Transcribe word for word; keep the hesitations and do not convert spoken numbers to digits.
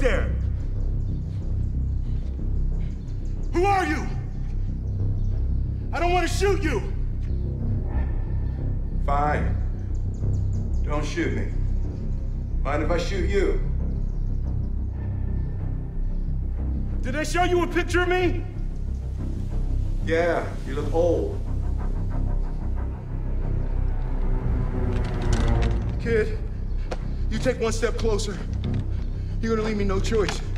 there? Who are you? I don't want to shoot you. Fine. Don't shoot me. Mind if I shoot you? Did they show you a picture of me? Yeah, you look old. Kid, you take one step closer, you're gonna leave me no choice.